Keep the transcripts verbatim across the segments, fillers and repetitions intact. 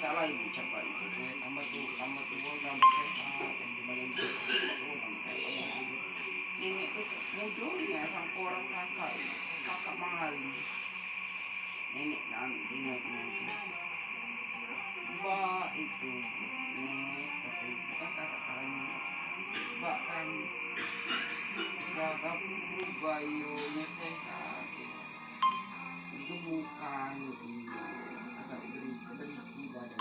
kalah ibu cepat itu tambah tuh tambah tuh tambah sehat kembali tuh tambah ini tuh munculnya sang orang kakak kakak mahal nenek dan nenek mbak itu nenek tapi bukan kakak kamu mbak kan kakak bayonya sehat itu bukan ini berisi badan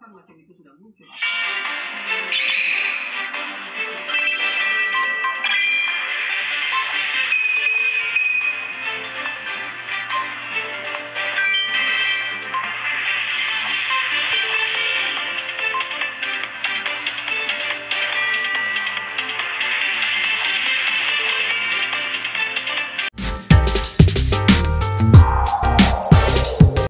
kecemasan macam itu sudah muncul.